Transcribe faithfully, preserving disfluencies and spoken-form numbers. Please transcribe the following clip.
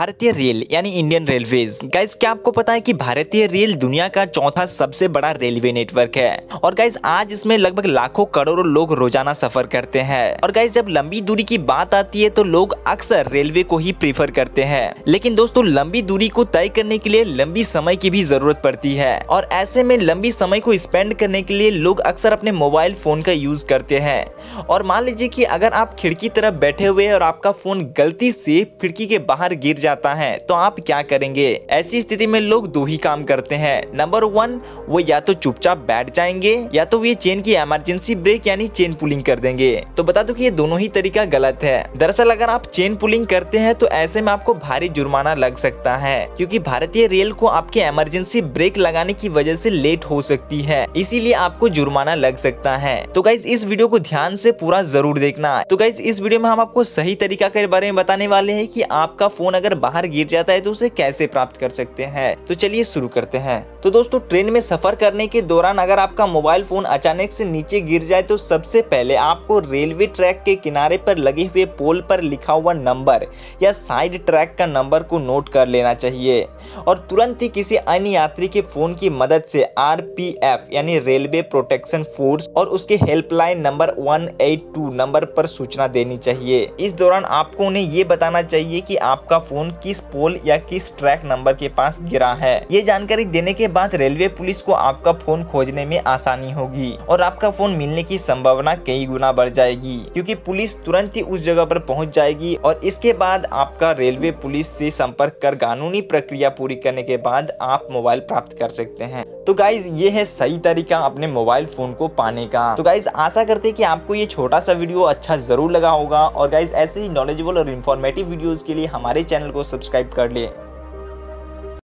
भारतीय रेल यानी Indian railways. Guys क्या आपको पता है कि भारतीय रेल दुनिया का चौथा सबसे बड़ा रेलवे नेटवर्क है और गाइज आज इसमें लगभग लाखों करोड़ों लोग रोजाना सफर करते हैं। और गाइज जब लंबी दूरी की बात आती है तो लोग अक्सर रेलवे को ही प्रीफर करते हैं, लेकिन दोस्तों लंबी दूरी को तय करने के लिए लंबी समय की भी जरूरत पड़ती है और ऐसे में लंबी समय को स्पेंड करने के लिए लोग अक्सर अपने मोबाइल फोन का यूज करते हैं। और मान लीजिए कि अगर आप खिड़की तरफ बैठे हुए और आपका फोन गलती से खिड़की के बाहर गिर जाता है तो आप क्या करेंगे? ऐसी स्थिति में लोग दो ही काम करते हैं। नंबर वन, वो या तो चुपचाप बैठ जाएंगे या तो वे चेन की इमरजेंसी ब्रेक यानी चेन पुलिंग कर देंगे। तो बता दो कि ये दोनों ही तरीका गलत है। दरअसल अगर आप चेन पुलिंग करते हैं तो ऐसे में आपको भारी जुर्माना लग सकता है, क्योंकि भारतीय रेल को आपके इमरजेंसी ब्रेक लगाने की वजह से लेट हो सकती है, इसीलिए आपको जुर्माना लग सकता है। तो गाइज इस वीडियो को ध्यान से पूरा जरूर देखना। तो गाइज इस वीडियो में हम आपको सही तरीका के बारे में बताने वाले हैं कि आपका फोन अगर बाहर गिर जाता है तो उसे कैसे प्राप्त कर सकते हैं। तो चलिए शुरू करते हैं। तो दोस्तों ट्रेन में सफर करने के दौरान अगर आपका मोबाइल फोन अचानक से नीचे गिर जाए तो सबसे पहले आपको रेलवे ट्रैक के किनारे पर लगे हुए पोल पर लिखा हुआ नंबर या साइड ट्रैक का नंबर को नोट कर लेना चाहिए और तुरंत ही किसी अन्य यात्री के फोन की मदद से आर पी एफ यानी रेलवे प्रोटेक्शन फोर्स और उसके हेल्पलाइन नंबर एक आठ दो नंबर पर सूचना देनी चाहिए। इस दौरान आपको उन्हें ये बताना चाहिए कि आपका फोन किस पोल या किस ट्रैक नंबर के पास गिरा है। ये जानकारी देने के बाद रेलवे पुलिस को आपका फोन खोजने में आसानी होगी और आपका फोन मिलने की संभावना कई गुना बढ़ जाएगी, क्योंकि पुलिस तुरंत ही उस जगह पर पहुंच जाएगी। और इसके बाद आपका रेलवे पुलिस से संपर्क कर कानूनी प्रक्रिया पूरी करने के बाद आप मोबाइल प्राप्त कर सकते हैं। तो गाइज ये है सही तरीका अपने मोबाइल फोन को पाने का। तो गाइज आशा करते हैं कि आपको ये छोटा सा वीडियो अच्छा जरूर लगा होगा। और गाइज ऐसे ही नॉलेजेबल और इन्फॉर्मेटिव वीडियोस के लिए हमारे चैनल को सब्सक्राइब कर लें।